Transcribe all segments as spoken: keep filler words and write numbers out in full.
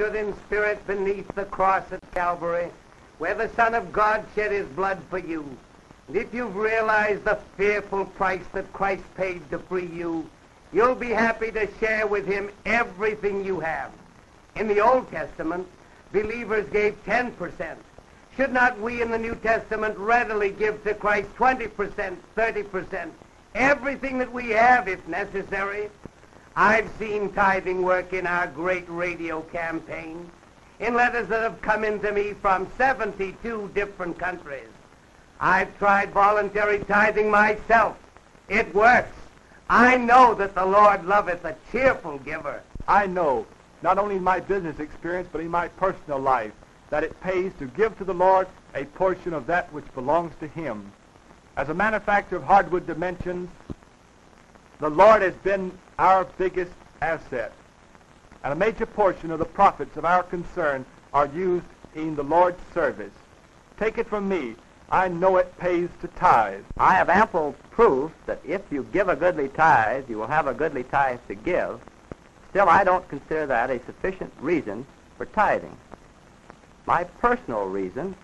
stood in spirit beneath the cross at Calvary, where the Son of God shed his blood for you. And if you've realized the fearful price that Christ paid to free you, you'll be happy to share with him everything you have. In the Old Testament, believers gave ten percent. Should not we in the New Testament readily give to Christ twenty percent, thirty percent, everything that we have, if necessary? I've seen tithing work in our great radio campaign, in letters that have come in to me from seventy-two different countries. I've tried voluntary tithing myself. It works. I know that the Lord loveth a cheerful giver. I know, not only in my business experience, but in my personal life, that it pays to give to the Lord a portion of that which belongs to him. As a manufacturer of hardwood dimensions, the Lord has been our biggest asset. And a major portion of the profits of our concern are used in the Lord's service. Take it from me, I know it pays to tithe. I have ample proof that if you give a goodly tithe, you will have a goodly tithe to give. Still, I don't consider that a sufficient reason for tithing. My personal reason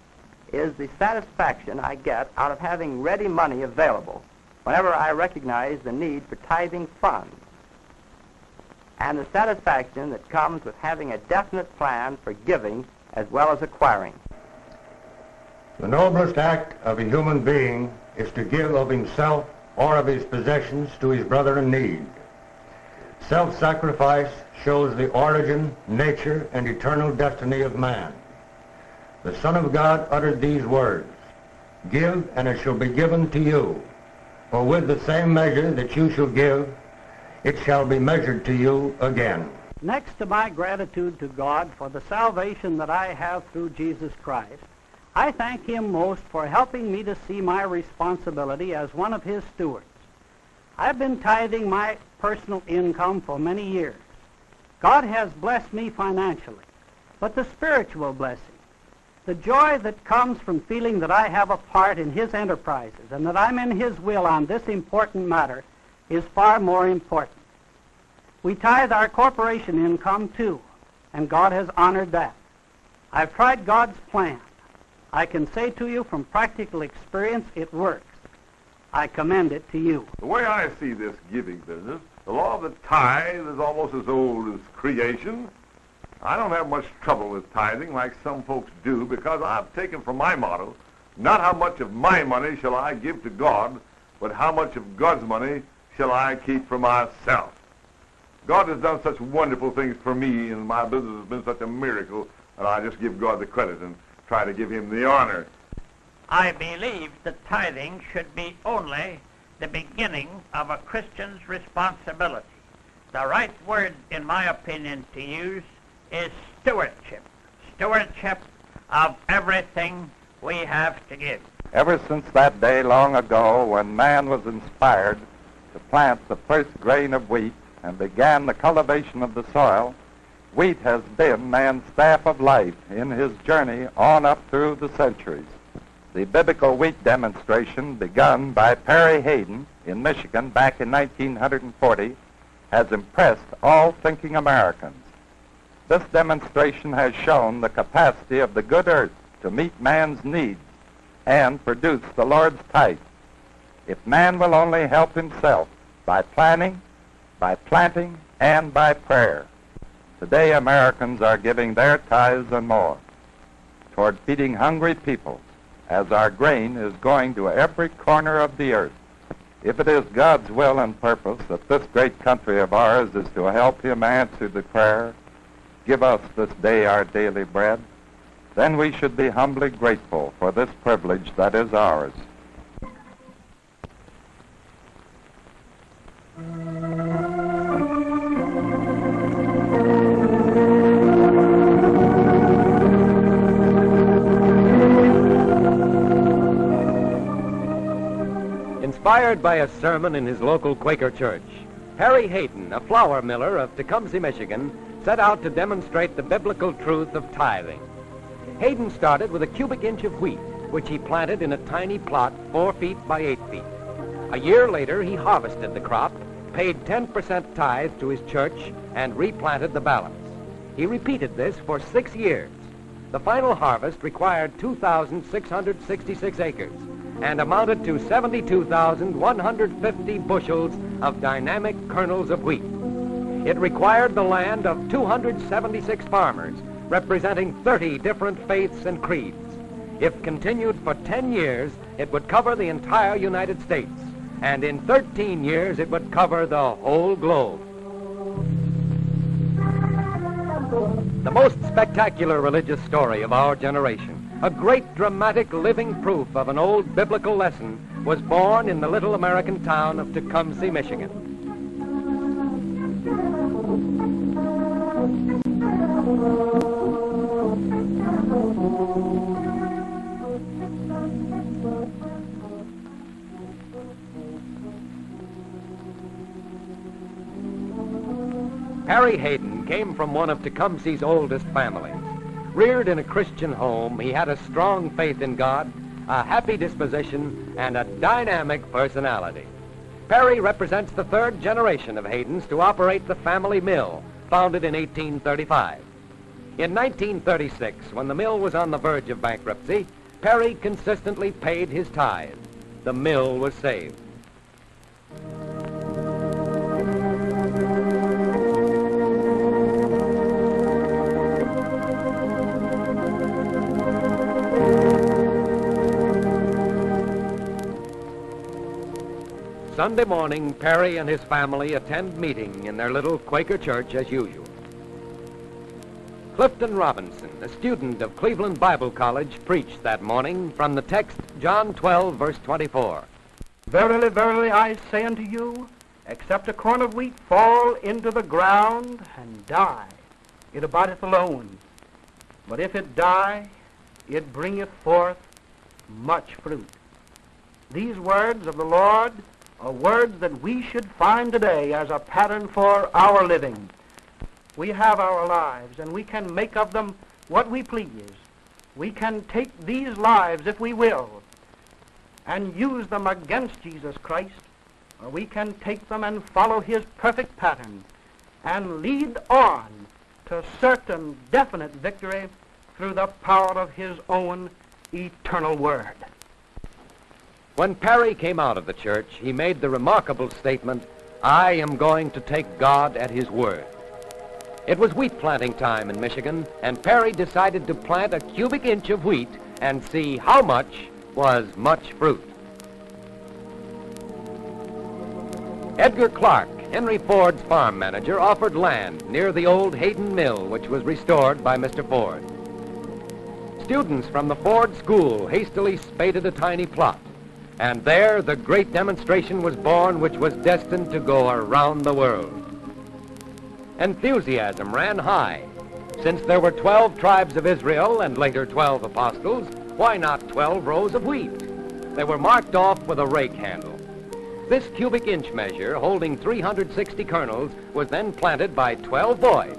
is the satisfaction I get out of having ready money available whenever I recognize the need for tithing funds, and the satisfaction that comes with having a definite plan for giving as well as acquiring. The noblest act of a human being is to give of himself or of his possessions to his brother in need. Self-sacrifice shows the origin, nature, and eternal destiny of man. The Son of God uttered these words, "Give, and it shall be given to you. For with the same measure that you shall give, it shall be measured to you again." Next to my gratitude to God for the salvation that I have through Jesus Christ, I thank him most for helping me to see my responsibility as one of his stewards. I've been tithing my personal income for many years. God has blessed me financially, but the spiritual blessing, the joy that comes from feeling that I have a part in his enterprises and that I'm in his will on this important matter, is far more important. We tithe our corporation income too, and God has honored that. I've tried God's plan. I can say to you from practical experience, it works. I commend it to you. The way I see this giving business, the law of the tithe is almost as old as creation. I don't have much trouble with tithing like some folks do, because I've taken from my motto, not how much of my money shall I give to God, but how much of God's money shall I keep for myself. God has done such wonderful things for me, and my business has been such a miracle, and I just give God the credit and try to give him the honor. I believe that tithing should be only the beginning of a Christian's responsibility. The right word, in my opinion, to use is stewardship, stewardship of everything we have to give. Ever since that day long ago when man was inspired to plant the first grain of wheat and began the cultivation of the soil, wheat has been man's staff of life in his journey on up through the centuries. The biblical wheat demonstration begun by Perry Hayden in Michigan back in nineteen forty has impressed all thinking Americans. This demonstration has shown the capacity of the good earth to meet man's needs and produce the Lord's type. If man will only help himself by planning, by planting, and by prayer. Today, Americans are giving their tithes and more toward feeding hungry people, as our grain is going to every corner of the earth. If it is God's will and purpose that this great country of ours is to help him answer the prayer, "Give us this day our daily bread," then we should be humbly grateful for this privilege that is ours. Inspired by a sermon in his local Quaker church, Harry Hayden, a flour miller of Tecumseh, Michigan, set out to demonstrate the biblical truth of tithing. Hayden started with a cubic inch of wheat, which he planted in a tiny plot four feet by eight feet. A year later, he harvested the crop, paid ten percent tithe to his church, and replanted the balance. He repeated this for six years. The final harvest required two thousand six hundred sixty-six acres and amounted to seventy-two thousand one hundred fifty bushels of dynamic kernels of wheat. It required the land of two hundred seventy-six farmers representing thirty different faiths and creeds. If continued for ten years, it would cover the entire United States, and in thirteen years it would cover the whole globe. The most spectacular religious story of our generation, a great dramatic living proof of an old biblical lesson, was born in the little American town of Tecumseh, Michigan. Perry Hayden came from one of Tecumseh's oldest families. Reared in a Christian home, he had a strong faith in God, a happy disposition, and a dynamic personality. Perry represents the third generation of Haydens to operate the family mill, founded in eighteen thirty-five. In nineteen thirty-six, when the mill was on the verge of bankruptcy, Perry consistently paid his tithe. The mill was saved. Sunday morning, Perry and his family attend meeting in their little Quaker church as usual. Clifton Robinson, a student of Cleveland Bible College, preached that morning from the text John twelve, verse twenty-four. Verily, verily, I say unto you, except a corn of wheat fall into the ground and die, it abideth alone. But if it die, it bringeth forth much fruit. These words of the Lord are words that we should find today as a pattern for our living. We have our lives, and we can make of them what we please. We can take these lives, if we will, and use them against Jesus Christ, or we can take them and follow his perfect pattern and lead on to certain definite victory through the power of his own eternal word. When Perry came out of the church, he made the remarkable statement, I am going to take God at his word. It was wheat planting time in Michigan, and Perry decided to plant a cubic inch of wheat and see how much was much fruit. Edgar Clark, Henry Ford's farm manager, offered land near the old Hayden Mill, which was restored by Mister Ford. Students from the Ford School hastily spaded a tiny plot. And there, the great demonstration was born, which was destined to go around the world. Enthusiasm ran high. Since there were twelve tribes of Israel and later twelve apostles, why not twelve rows of wheat? They were marked off with a rake handle. This cubic inch measure, holding three hundred sixty kernels, was then planted by twelve boys.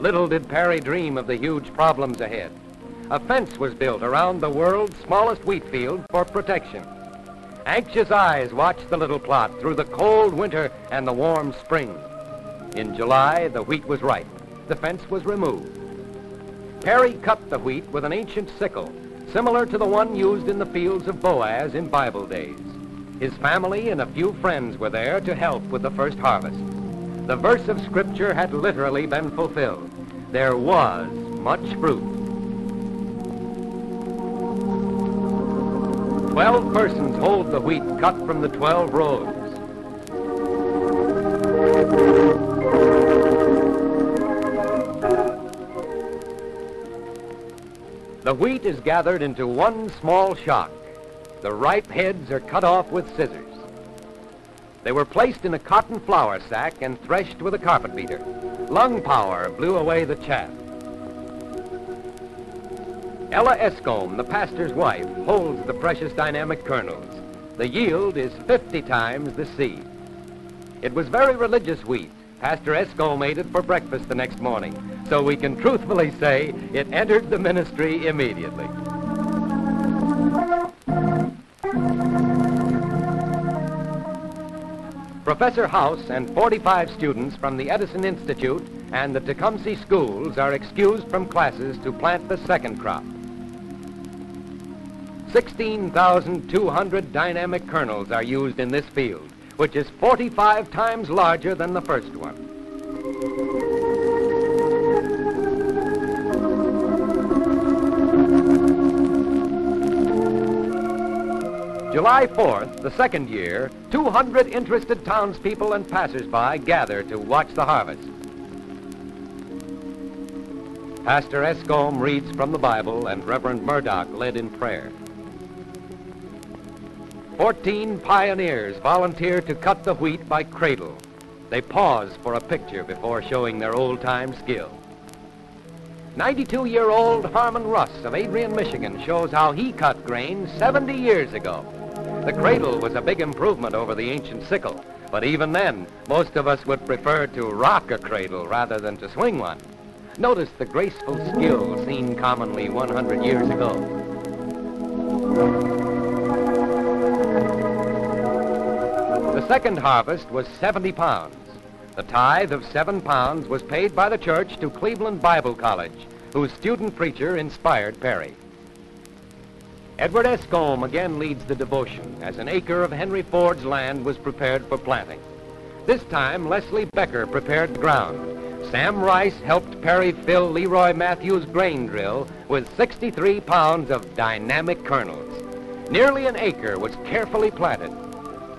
Little did Perry dream of the huge problems ahead. A fence was built around the world's smallest wheat field for protection. Anxious eyes watched the little plot through the cold winter and the warm spring. In July, the wheat was ripe. The fence was removed. Perry cut the wheat with an ancient sickle, similar to the one used in the fields of Boaz in Bible days. His family and a few friends were there to help with the first harvest. The verse of Scripture had literally been fulfilled. There was much fruit. Twelve persons hold the wheat cut from the twelve rows. The wheat is gathered into one small shock. The ripe heads are cut off with scissors. They were placed in a cotton flour sack and threshed with a carpet beater. Lung power blew away the chaff. Ella Escombe, the pastor's wife, holds the precious dynamic kernels. The yield is fifty times the seed. It was very religious wheat. Pastor Escombe ate it for breakfast the next morning, so we can truthfully say it entered the ministry immediately. Professor House and forty-five students from the Edison Institute and the Tecumseh schools are excused from classes to plant the second crop. sixteen thousand two hundred dynamic kernels are used in this field, which is forty-five times larger than the first one. July fourth, the second year, two hundred interested townspeople and passers-by gather to watch the harvest. Pastor Escombe reads from the Bible and Reverend Murdoch led in prayer. Fourteen pioneers volunteer to cut the wheat by cradle. They pause for a picture before showing their old-time skill. ninety-two-year-old Harmon Russ of Adrian, Michigan shows how he cut grain seventy years ago. The cradle was a big improvement over the ancient sickle, but even then, most of us would prefer to rock a cradle rather than to swing one. Notice the graceful skill seen commonly one hundred years ago. The second harvest was seventy pounds. The tithe of seven pounds was paid by the church to Cleveland Bible College, whose student preacher inspired Perry. Edward Escombe again leads the devotion as an acre of Henry Ford's land was prepared for planting. This time, Leslie Becker prepared ground. Sam Rice helped Perry fill Leroy Matthews' grain drill with sixty-three pounds of dynamic kernels. Nearly an acre was carefully planted.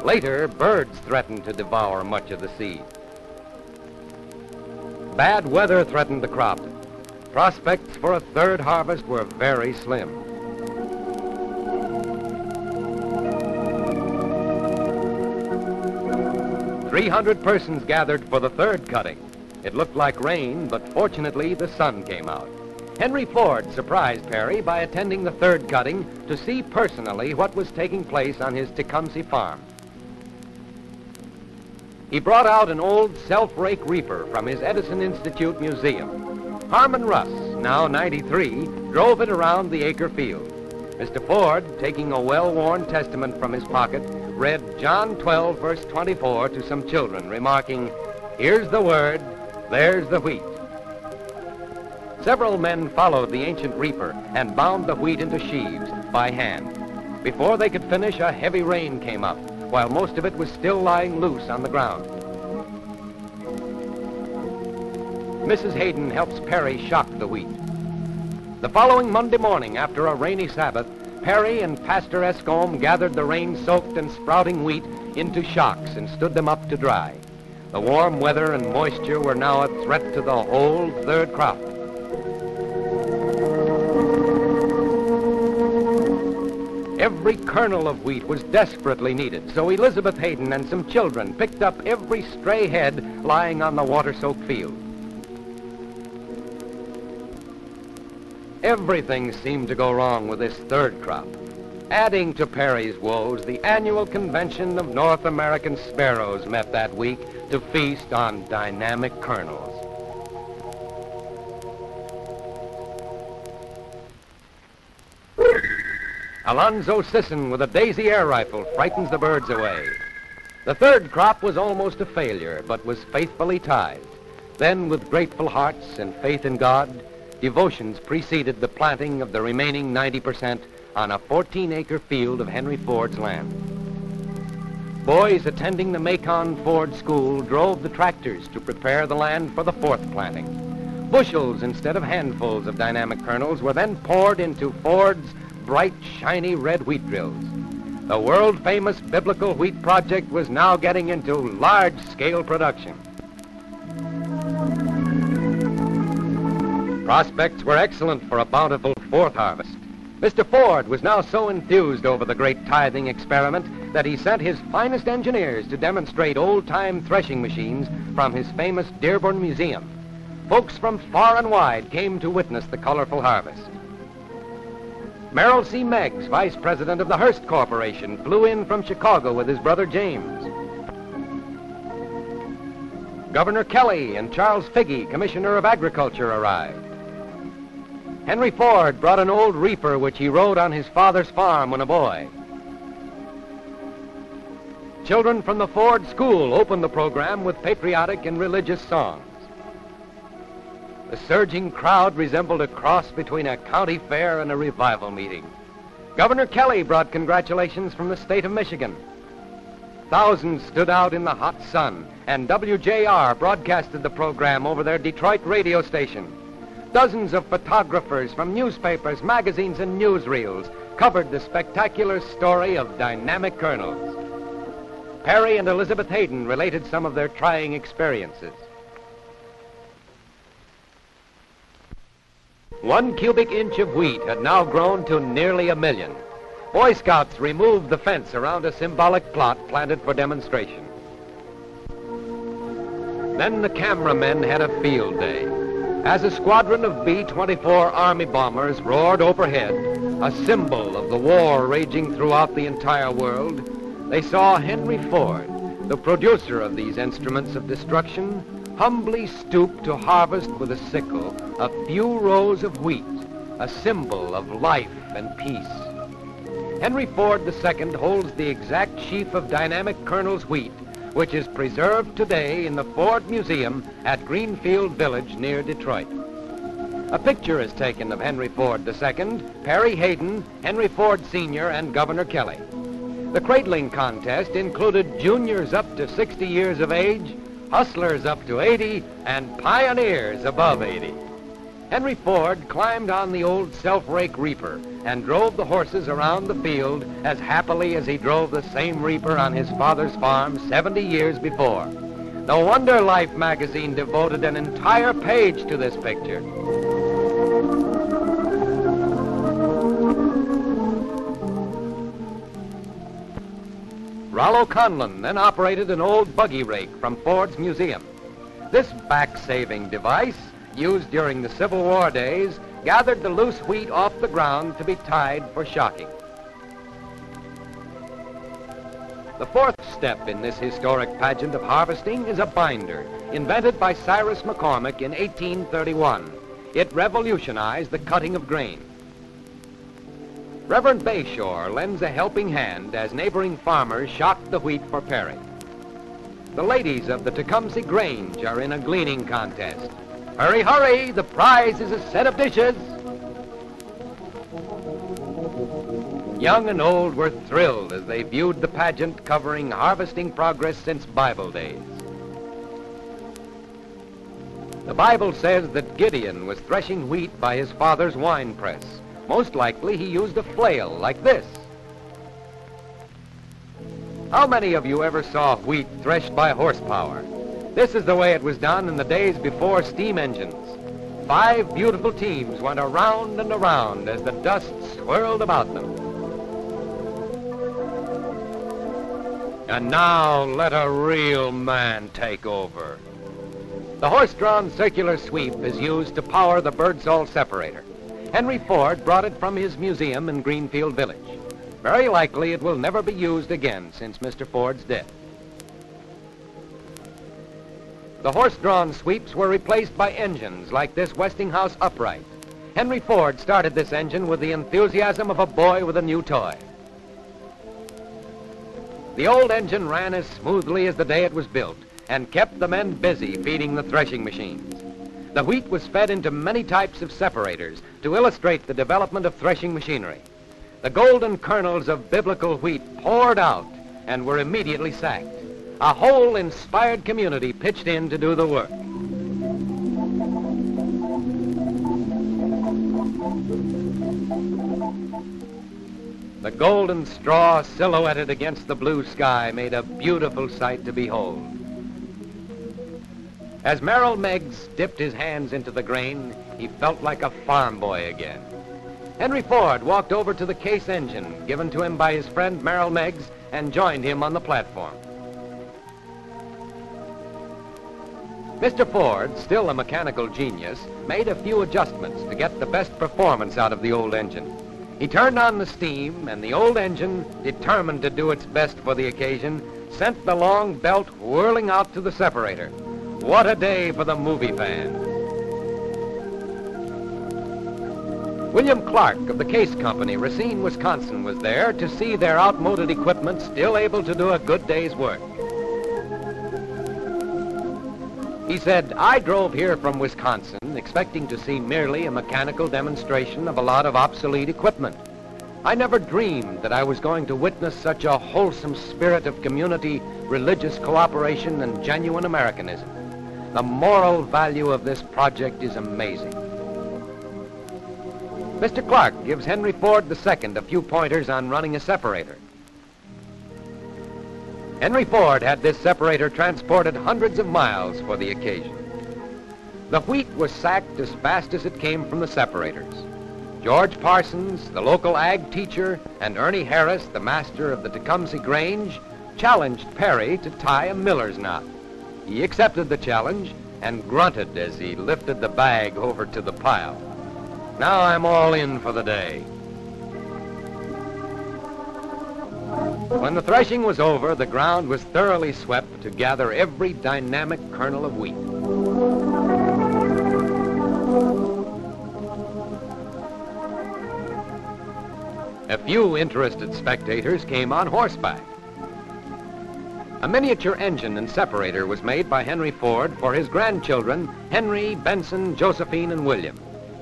Later, birds threatened to devour much of the seed. Bad weather threatened the crop. Prospects for a third harvest were very slim. three hundred persons gathered for the third cutting. It looked like rain, but fortunately the sun came out. Henry Ford surprised Perry by attending the third cutting to see personally what was taking place on his Tecumseh farm. He brought out an old self-rake reaper from his Edison Institute museum. Harmon Russ, now ninety-three, drove it around the acre field. Mister Ford, taking a well-worn testament from his pocket, read John twelve, verse twenty-four to some children, remarking, "Here's the word, there's the wheat." Several men followed the ancient reaper and bound the wheat into sheaves by hand. Before they could finish, a heavy rain came up, while most of it was still lying loose on the ground. Missus Hayden helps Perry shock the wheat. The following Monday morning, after a rainy Sabbath, Perry and Pastor Escombe gathered the rain-soaked and sprouting wheat into shocks and stood them up to dry. The warm weather and moisture were now a threat to the whole third crop. Every kernel of wheat was desperately needed, so Elizabeth Hayden and some children picked up every stray head lying on the water-soaked field. Everything seemed to go wrong with this third crop. Adding to Perry's woes, the annual convention of North American sparrows met that week to feast on dynamic kernels. Alonzo Sisson with a Daisy air rifle frightens the birds away. The third crop was almost a failure, but was faithfully tithed. Then, with grateful hearts and faith in God, devotions preceded the planting of the remaining ninety percent on a fourteen-acre field of Henry Ford's land. Boys attending the Macon Ford School drove the tractors to prepare the land for the fourth planting. Bushels instead of handfuls of dynamic kernels were then poured into Ford's bright, shiny red wheat drills. The world-famous biblical wheat project was now getting into large-scale production. Prospects were excellent for a bountiful fourth harvest. Mister Ford was now so enthused over the great tithing experiment that he sent his finest engineers to demonstrate old-time threshing machines from his famous Dearborn Museum. Folks from far and wide came to witness the colorful harvest. Merrill C. Meggs, vice president of the Hearst Corporation, flew in from Chicago with his brother James. Governor Kelly and Charles Figge, commissioner of agriculture, arrived. Henry Ford brought an old reaper which he rode on his father's farm when a boy. Children from the Ford School opened the program with patriotic and religious songs. The surging crowd resembled a cross between a county fair and a revival meeting. Governor Kelly brought congratulations from the state of Michigan. Thousands stood out in the hot sun, and W J R broadcasted the program over their Detroit radio station. Dozens of photographers from newspapers, magazines, and newsreels covered the spectacular story of dynamic colonels. Perry and Elizabeth Hayden related some of their trying experiences. One cubic inch of wheat had now grown to nearly a million. Boy Scouts removed the fence around a symbolic plot planted for demonstration. Then the cameramen had a field day. As a squadron of B twenty-four Army bombers roared overhead, a symbol of the war raging throughout the entire world, they saw Henry Ford, the producer of these instruments of destruction, humbly stoop to harvest with a sickle a few rows of wheat, a symbol of life and peace. Henry Ford the Second holds the exact sheaf of dynamic colonel's wheat, which is preserved today in the Ford Museum at Greenfield Village near Detroit. A picture is taken of Henry Ford the Second, Perry Hayden, Henry Ford Senior, and Governor Kelly. The cradling contest included juniors up to sixty years of age, hustlers up to eighty, and pioneers above eighty. Henry Ford climbed on the old self-rake reaper and drove the horses around the field as happily as he drove the same reaper on his father's farm seventy years before. No wonder Life magazine devoted an entire page to this picture. Rollo Conlon then operated an old buggy rake from Ford's museum. This back-saving device, used during the Civil War days, gathered the loose wheat off the ground to be tied for shocking. The fourth step in this historic pageant of harvesting is a binder, invented by Cyrus McCormick in eighteen thirty-one. It revolutionized the cutting of grain. Reverend Bayshore lends a helping hand as neighboring farmers shock the wheat for paring. The ladies of the Tecumseh Grange are in a gleaning contest. Hurry, hurry, the prize is a set of dishes. Young and old were thrilled as they viewed the pageant covering harvesting progress since Bible days. The Bible says that Gideon was threshing wheat by his father's wine press. Most likely he used a flail like this. How many of you ever saw wheat threshed by horsepower? This is the way it was done in the days before steam engines. Five beautiful teams went around and around as the dust swirled about them. And now let a real man take over. The horse-drawn circular sweep is used to power the Birdsall separator. Henry Ford brought it from his museum in Greenfield Village. Very likely it will never be used again since Mister Ford's death. The horse-drawn sweeps were replaced by engines like this Westinghouse upright. Henry Ford started this engine with the enthusiasm of a boy with a new toy. The old engine ran as smoothly as the day it was built and kept the men busy feeding the threshing machines. The wheat was fed into many types of separators to illustrate the development of threshing machinery. The golden kernels of biblical wheat poured out and were immediately sacked. A whole inspired community pitched in to do the work. The golden straw silhouetted against the blue sky made a beautiful sight to behold. As Merrill Meggs dipped his hands into the grain, he felt like a farm boy again. Henry Ford walked over to the Case engine given to him by his friend Merrill Meggs and joined him on the platform. Mister Ford, still a mechanical genius, made a few adjustments to get the best performance out of the old engine. He turned on the steam, and the old engine, determined to do its best for the occasion, sent the long belt whirling out to the separator. What a day for the movie fan. William Clark of the Case Company, Racine, Wisconsin, was there to see their outmoded equipment still able to do a good day's work. He said, "I drove here from Wisconsin expecting to see merely a mechanical demonstration of a lot of obsolete equipment. I never dreamed that I was going to witness such a wholesome spirit of community, religious cooperation, and genuine Americanism. The moral value of this project is amazing. Mister Clark gives Henry Ford the Second a few pointers on running a separator. Henry Ford had this separator transported hundreds of miles for the occasion. The wheat was sacked as fast as it came from the separators. George Parsons, the local ag teacher, and Ernie Harris, the master of the Tecumseh Grange, challenged Perry to tie a miller's knot. He accepted the challenge and grunted as he lifted the bag over to the pile. Now I'm all in for the day. When the threshing was over, the ground was thoroughly swept to gather every dynamic kernel of wheat. A few interested spectators came on horseback. A miniature engine and separator was made by Henry Ford for his grandchildren, Henry, Benson, Josephine, and William.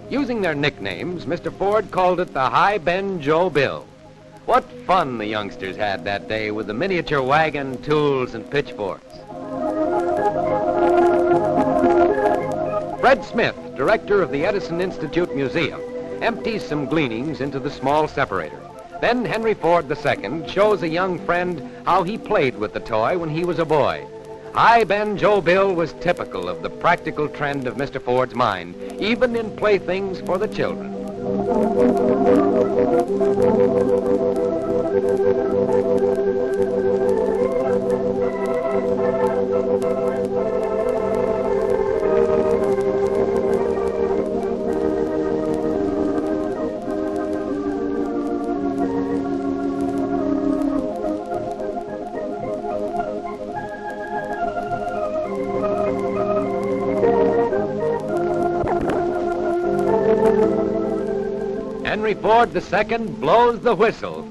Using their nicknames, Mister Ford called it the High Ben Joe Bill. What fun the youngsters had that day with the miniature wagon, tools, and pitchforks. Fred Smith, director of the Edison Institute Museum, empties some gleanings into the small separator. Then Henry Ford the Second shows a young friend how he played with the toy when he was a boy. High Ben Joe Bill was typical of the practical trend of Mister Ford's mind, even in playthings for the children. Henry Ford the Second blows the whistle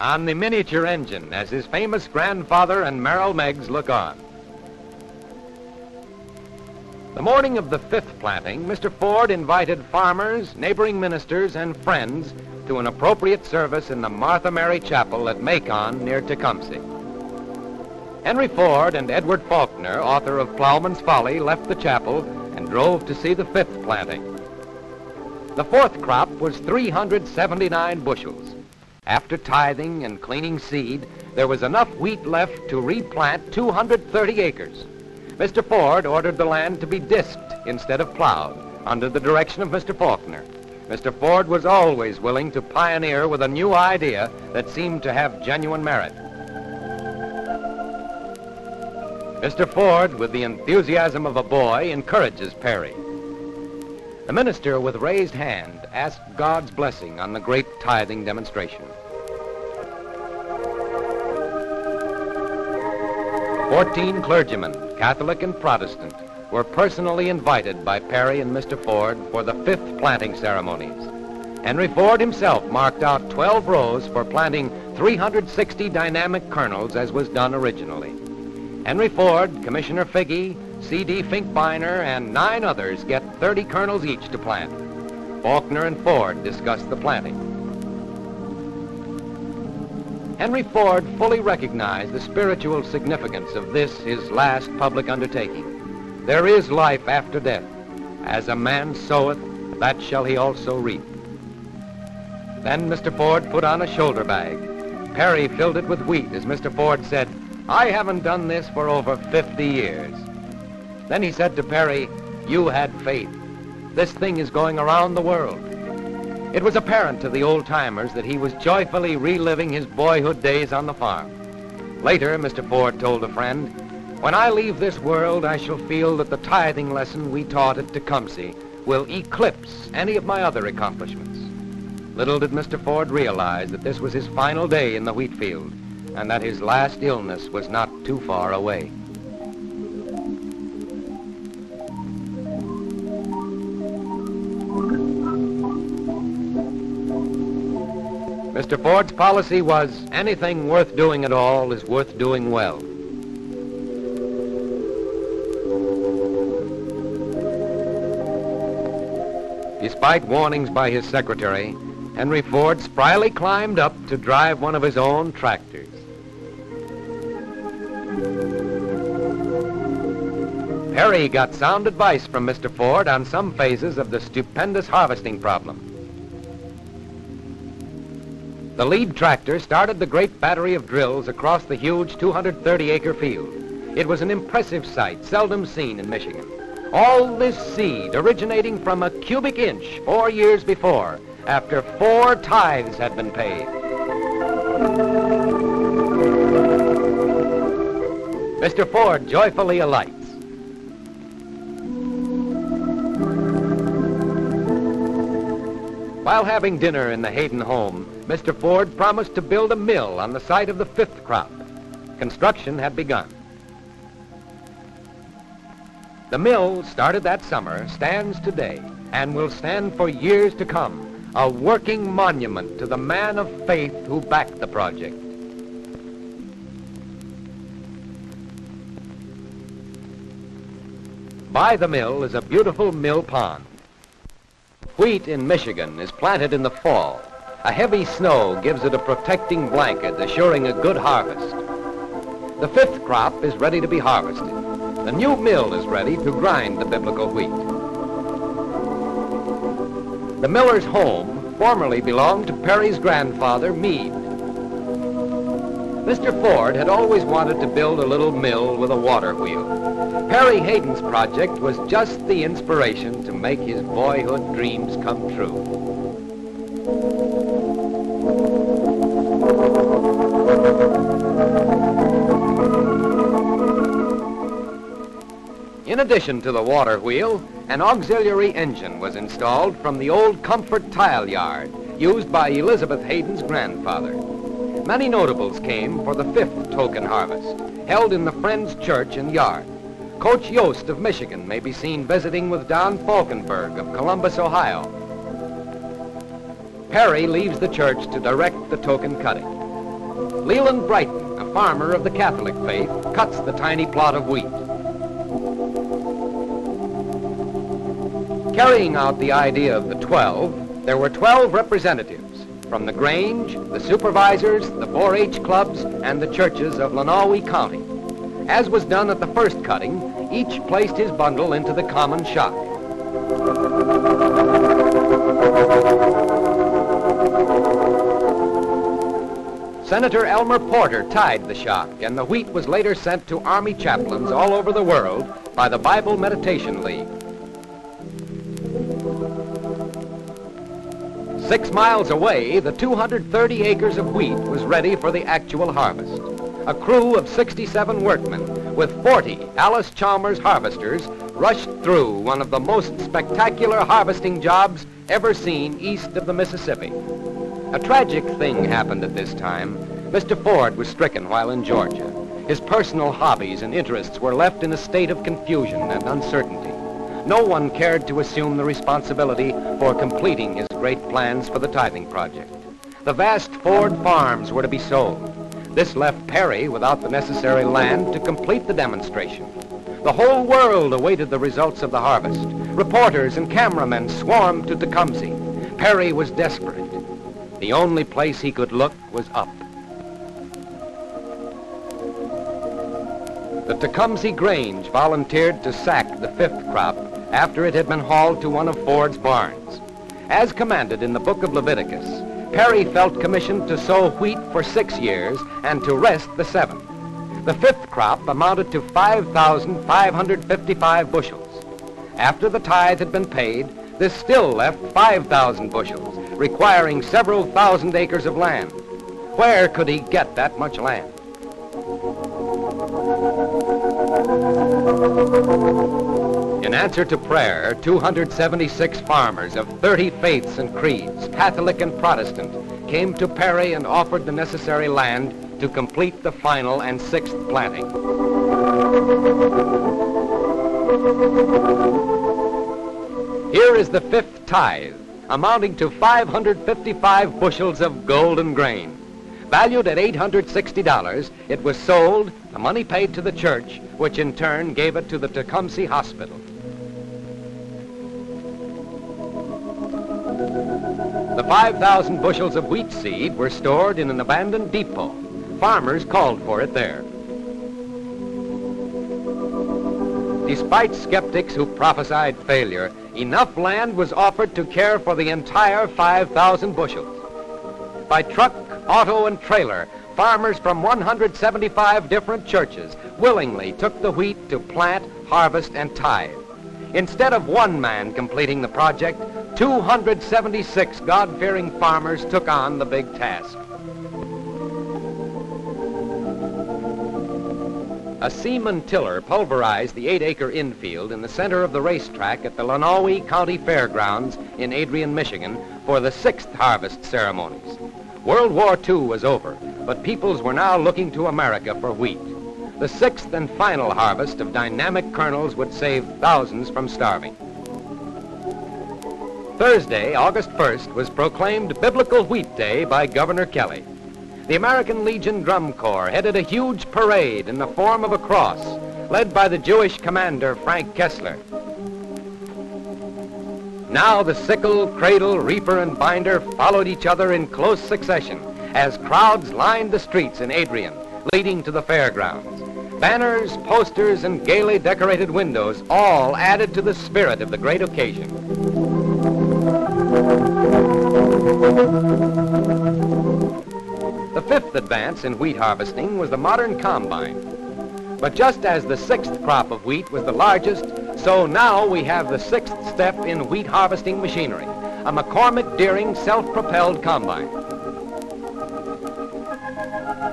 on the miniature engine as his famous grandfather and Merrill Meggs look on. The morning of the fifth planting, Mister Ford invited farmers, neighboring ministers, and friends to an appropriate service in the Martha Mary Chapel at Macon near Tecumseh. Henry Ford and Edward Faulkner, author of Plowman's Folly, left the chapel and drove to see the fifth planting. The fourth crop was three hundred seventy-nine bushels. After tithing and cleaning seed, there was enough wheat left to replant two hundred thirty acres. Mister Ford ordered the land to be disked instead of plowed, under the direction of Mister Faulkner. Mister Ford was always willing to pioneer with a new idea that seemed to have genuine merit. Mister Ford, with the enthusiasm of a boy, encourages Perry. The minister, with raised hand, asked God's blessing on the great tithing demonstration. Fourteen clergymen, Catholic and Protestant, were personally invited by Perry and Mister Ford for the fifth planting ceremonies. Henry Ford himself marked out twelve rows for planting three hundred sixty dynamic kernels, as was done originally. Henry Ford, Commissioner Figge, C D Finkbeiner, and nine others get thirty kernels each to plant. Faulkner and Ford discuss the planting. Henry Ford fully recognized the spiritual significance of this, his last public undertaking. There is life after death. As a man soweth, that shall he also reap. Then Mister Ford put on a shoulder bag. Perry filled it with wheat as Mister Ford said, "I haven't done this for over fifty years." Then he said to Perry, "You had faith. This thing is going around the world." It was apparent to the old-timers that he was joyfully reliving his boyhood days on the farm. Later, Mister Ford told a friend, "When I leave this world, I shall feel that the tithing lesson we taught at Tecumseh will eclipse any of my other accomplishments." Little did Mister Ford realize that this was his final day in the wheat field and that his last illness was not too far away. Mister Ford's policy was, anything worth doing at all is worth doing well. Despite warnings by his secretary, Henry Ford spryly climbed up to drive one of his own tractors. Perry got sound advice from Mister Ford on some phases of the stupendous harvesting problem. The lead tractor started the great battery of drills across the huge two hundred thirty acre field. It was an impressive sight, seldom seen in Michigan. All this seed originating from a cubic inch four years before, after four tithes had been paid. Mister Ford joyfully alights. While having dinner in the Hayden home, Mister Ford promised to build a mill on the site of the fifth crop. Construction had begun. The mill, started that summer, stands today and will stand for years to come, a working monument to the man of faith who backed the project. By the mill is a beautiful mill pond. Wheat in Michigan is planted in the fall. A heavy snow gives it a protecting blanket, assuring a good harvest. The fifth crop is ready to be harvested. The new mill is ready to grind the biblical wheat. The miller's home formerly belonged to Perry's grandfather, Meade. Mister Ford had always wanted to build a little mill with a water wheel. Perry Hayden's project was just the inspiration to make his boyhood dreams come true. In addition to the water wheel, an auxiliary engine was installed from the old Comfort tile yard, used by Elizabeth Hayden's grandfather. Many notables came for the fifth token harvest, held in the Friends Church and Yard. Coach Yost of Michigan may be seen visiting with Don Falkenberg of Columbus, Ohio. Perry leaves the church to direct the token cutting. Leland Brighton, a farmer of the Catholic faith, cuts the tiny plot of wheat. Carrying out the idea of the twelve, there were twelve representatives from the Grange, the supervisors, the four H clubs, and the churches of Lenawee County. As was done at the first cutting, each placed his bundle into the common shock. Senator Elmer Porter tied the shock, and the wheat was later sent to Army chaplains all over the world by the Bible Meditation League. Six miles away, the two hundred thirty acres of wheat was ready for the actual harvest. A crew of sixty-seven workmen with forty Alice Chalmers harvesters rushed through one of the most spectacular harvesting jobs ever seen east of the Mississippi. A tragic thing happened at this time. Mister Ford was stricken while in Georgia. His personal hobbies and interests were left in a state of confusion and uncertainty. No one cared to assume the responsibility for completing his great plans for the tithing project. The vast Ford farms were to be sold. This left Perry without the necessary land to complete the demonstration. The whole world awaited the results of the harvest. Reporters and cameramen swarmed to Tecumseh. Perry was desperate. The only place he could look was up. The Tecumseh Grange volunteered to sack the fifth crop after it had been hauled to one of Ford's barns. As commanded in the book of Leviticus, Perry felt commissioned to sow wheat for six years and to rest the seventh. The fifth crop amounted to five thousand five hundred fifty-five bushels. After the tithe had been paid, this still left five thousand bushels, requiring several thousand acres of land. Where could he get that much land? In answer to prayer, two hundred seventy-six farmers of thirty faiths and creeds, Catholic and Protestant, came to Perry and offered the necessary land to complete the final and sixth planting. Here is the fifth tithe, amounting to five hundred fifty-five bushels of golden grain. Valued at eight hundred sixty dollars, it was sold, the money paid to the church, which in turn gave it to the Tecumseh Hospital. five thousand bushels of wheat seed were stored in an abandoned depot. Farmers called for it there. Despite skeptics who prophesied failure, enough land was offered to care for the entire five thousand bushels. By truck, auto, and trailer, farmers from one hundred seventy-five different churches willingly took the wheat to plant, harvest, and tithe. Instead of one man completing the project, two hundred seventy-six God-fearing farmers took on the big task. A seaman tiller pulverized the eight-acre infield in the center of the racetrack at the Lenawee County Fairgrounds in Adrian, Michigan, for the sixth harvest ceremonies. World War Two was over, but peoples were now looking to America for wheat. The sixth and final harvest of dynamic kernels would save thousands from starving. Thursday, August first, was proclaimed Biblical Wheat Day by Governor Kelly. The American Legion Drum Corps headed a huge parade in the form of a cross, led by the Jewish commander Frank Kessler. Now the sickle, cradle, reaper, and binder followed each other in close succession as crowds lined the streets in Adrian, leading to the fairgrounds. Banners, posters, and gaily decorated windows all added to the spirit of the great occasion. The fifth advance in wheat harvesting was the modern combine. But just as the sixth crop of wheat was the largest, so now we have the sixth step in wheat harvesting machinery, a McCormick-Deering self-propelled combine.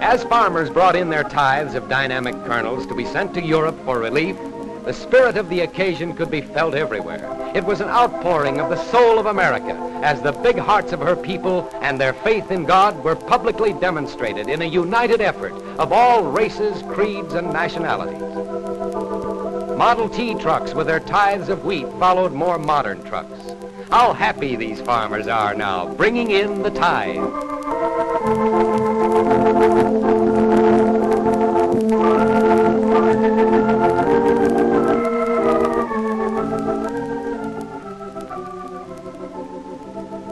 As farmers brought in their tithes of dynamic kernels to be sent to Europe for relief, the spirit of the occasion could be felt everywhere. It was an outpouring of the soul of America as the big hearts of her people and their faith in God were publicly demonstrated in a united effort of all races, creeds, and nationalities. Model T trucks with their tithes of wheat followed more modern trucks. How happy these farmers are now, bringing in the tithe.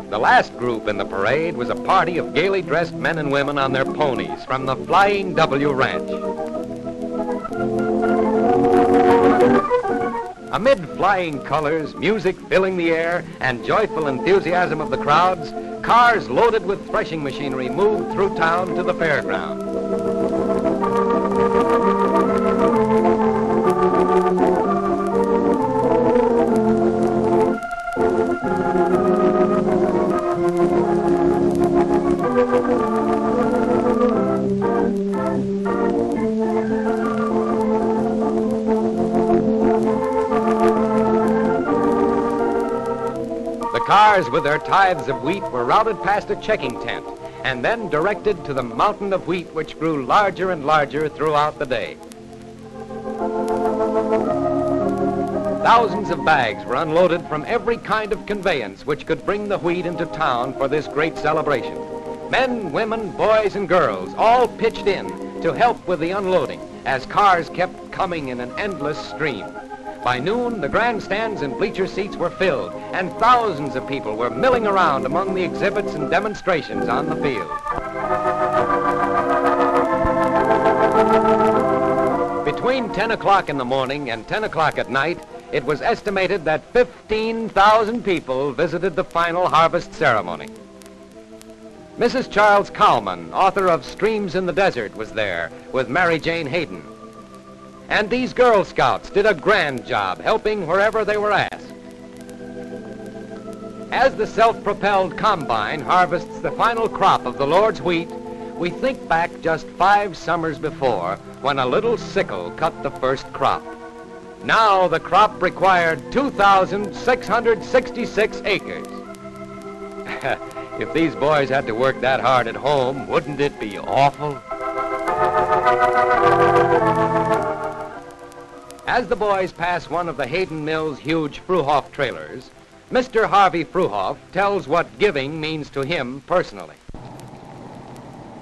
The last group in the parade was a party of gaily dressed men and women on their ponies from the Flying W Ranch. Amid flying colors, music filling the air, and joyful enthusiasm of the crowds, cars loaded with threshing machinery moved through town to the fairground. Cars with their tithes of wheat were routed past a checking tent and then directed to the mountain of wheat which grew larger and larger throughout the day. Thousands of bags were unloaded from every kind of conveyance which could bring the wheat into town for this great celebration. Men, women, boys, and girls all pitched in to help with the unloading as cars kept coming in an endless stream. By noon, the grandstands and bleacher seats were filled, and thousands of people were milling around among the exhibits and demonstrations on the field. Between ten o'clock in the morning and ten o'clock at night, it was estimated that fifteen thousand people visited the final harvest ceremony. Missus Charles Cowman, author of Streams in the Desert, was there with Mary Jane Hayden. And these Girl Scouts did a grand job helping wherever they were asked. As the self-propelled combine harvests the final crop of the Lord's wheat, we think back just five summers before when a little sickle cut the first crop. Now the crop required two thousand six hundred sixty-six acres. If these boys had to work that hard at home, wouldn't it be awful? As the boys pass one of the Hayden Mills' huge Fruhoff trailers, Mister Harvey Fruhoff tells what giving means to him personally.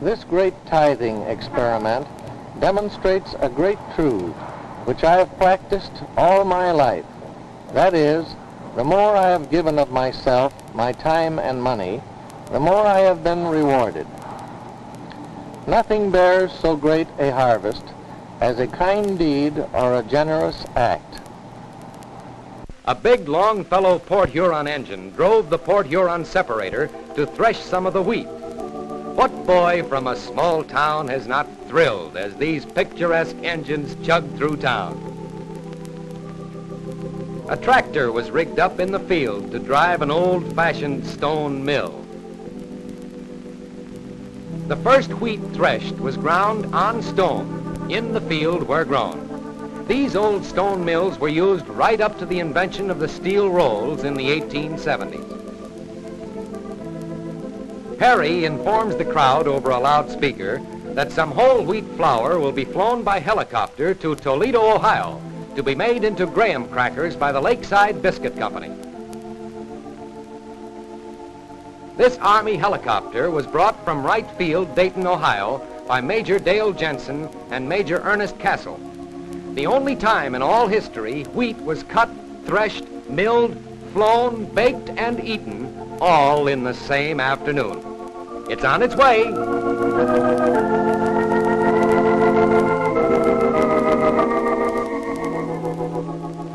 This great tithing experiment demonstrates a great truth which I have practiced all my life. That is, the more I have given of myself, my time and money, the more I have been rewarded. Nothing bears so great a harvest as a kind deed or a generous act. A big Longfellow Port Huron engine drove the Port Huron separator to thresh some of the wheat. What boy from a small town has not thrilled as these picturesque engines chugged through town? A tractor was rigged up in the field to drive an old-fashioned stone mill. The first wheat threshed was ground on stone, in the field where grown. These old stone mills were used right up to the invention of the steel rolls in the eighteen seventies. Perry informs the crowd over a loudspeaker that some whole wheat flour will be flown by helicopter to Toledo, Ohio, to be made into graham crackers by the Lakeside Biscuit Company. This Army helicopter was brought from Wright Field, Dayton, Ohio, by Major Dale Jensen and Major Ernest Castle. The only time in all history wheat was cut, threshed, milled, flown, baked, and eaten, all in the same afternoon. It's on its way.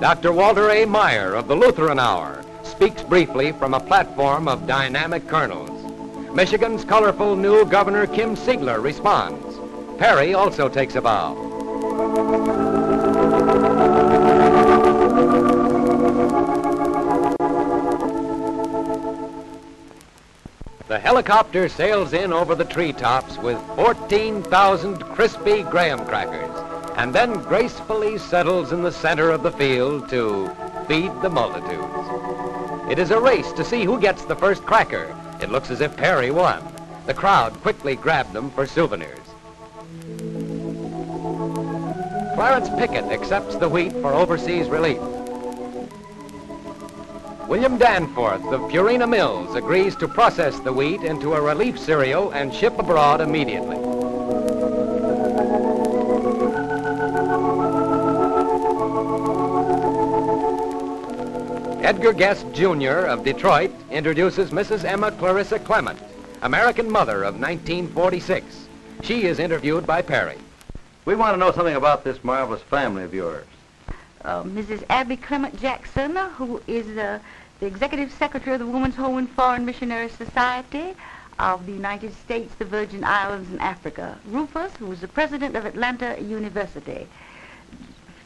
Doctor Walter A. Meyer of the Lutheran Hour speaks briefly from a platform of dynamic colonels. Michigan's colorful new Governor Kim Siegler responds. Perry also takes a bow. The helicopter sails in over the treetops with fourteen thousand crispy graham crackers, and then gracefully settles in the center of the field to feed the multitudes. It is a race to see who gets the first cracker. It looks as if Perry won. The crowd quickly grabbed them for souvenirs. Clarence Pickett accepts the wheat for overseas relief. William Danforth of Purina Mills agrees to process the wheat into a relief cereal and ship abroad immediately. Edgar Guest, Junior of Detroit introduces Missus Emma Clarissa Clement, American mother of nineteen forty-six. She is interviewed by Perry. We want to know something about this marvelous family of yours. Uh, Missus Abby Clement Jackson, who is uh, the Executive Secretary of the Woman's Home and Foreign Missionary Society of the United States, the Virgin Islands, and Africa. Rufus, who is the President of Atlanta University.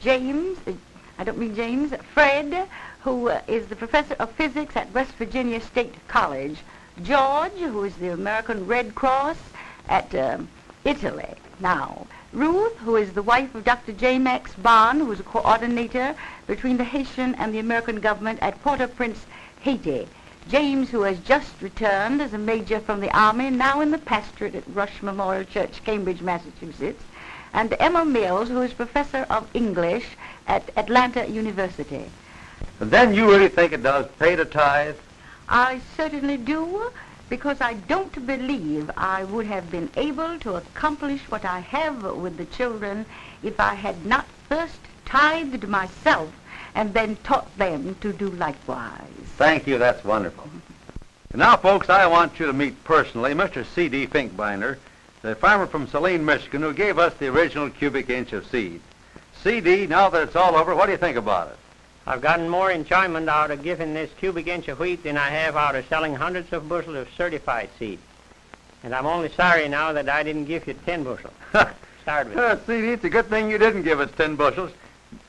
James, uh, I don't mean James, Fred, who uh, is the professor of physics at West Virginia State College. George, who is the American Red Cross at uh, Italy now. Ruth, who is the wife of Doctor J. Max Bond, who is a coordinator between the Haitian and the American government at Port-au-Prince, Haiti. James, who has just returned as a major from the Army, now in the pastorate at Rush Memorial Church, Cambridge, Massachusetts. And Emma Mills, who is professor of English at Atlanta University. And then you really think it does pay to tithe? I certainly do, because I don't believe I would have been able to accomplish what I have with the children if I had not first tithed myself and then taught them to do likewise. Thank you, that's wonderful. And now, folks, I want you to meet personally Mister C D Finkbinder, the farmer from Saline, Michigan, who gave us the original cubic inch of seed. C D, now that it's all over, what do you think about it? I've gotten more enjoyment out of giving this cubic inch of wheat than I have out of selling hundreds of bushels of certified seed. And I'm only sorry now that I didn't give you ten bushels. Start with uh, C D, it's a good thing you didn't give us ten bushels.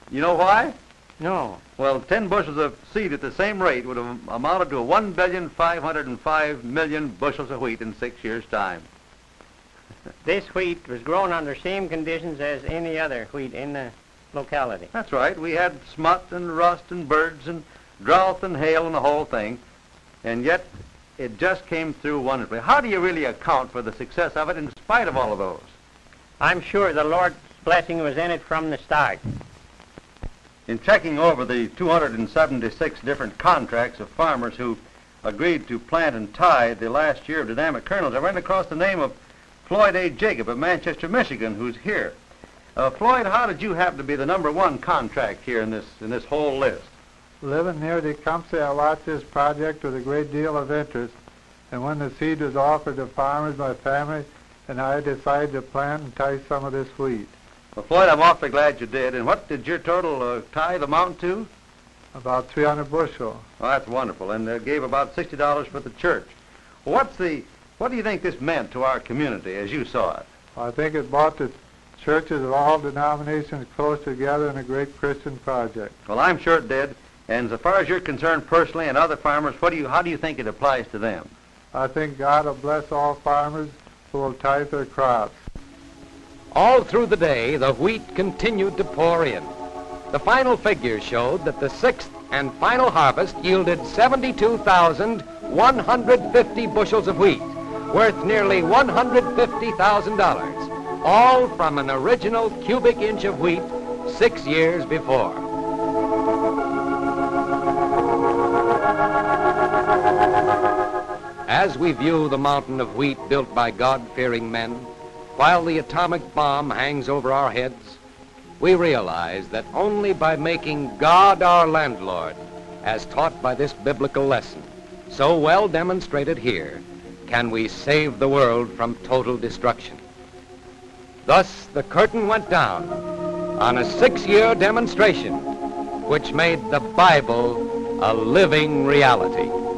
You know why? No. Well, ten bushels of seed at the same rate would have amounted to one billion five hundred five million bushels of wheat in six years' time. This wheat was grown under the same conditions as any other wheat in the locality. That's right. We had smut and rust and birds and drought and hail and the whole thing. And yet, it just came through wonderfully. How do you really account for the success of it in spite of all of those? I'm sure the Lord's blessing was in it from the start. In checking over the two hundred seventy-six different contracts of farmers who agreed to plant and tithe the last year of dynamic kernels, I ran across the name of Floyd A. Jacob of Manchester, Michigan, who's here. Uh, Floyd, how did you happen to be the number one contract here in this in this whole list? Living near Tecumseh, I watched this project with a great deal of interest. and when the seed was offered to farmers, my family and I decided to plant and tie some of this wheat. Well, Floyd, I'm awfully glad you did. And what did your total uh, tithe amount to? About three hundred bushel. Well, that's wonderful. And they gave about sixty dollars for the church. Well, what's the, what do you think this meant to our community as you saw it? I think it brought the churches of all denominations close together in a great Christian project. Well, I'm sure it did. And as far as you're concerned personally and other farmers, what do you, how do you think it applies to them? I think God will bless all farmers who will tithe their crops. All through the day, the wheat continued to pour in. The final figures showed that the sixth and final harvest yielded seventy-two thousand one hundred fifty bushels of wheat, worth nearly one hundred fifty thousand dollars, all from an original cubic inch of wheat six years before. As we view the mountain of wheat built by God-fearing men, while the atomic bomb hangs over our heads, we realize that only by making God our landlord, as taught by this biblical lesson, so well demonstrated here, can we save the world from total destruction. Thus, the curtain went down on a six-year demonstration which made the Bible a living reality.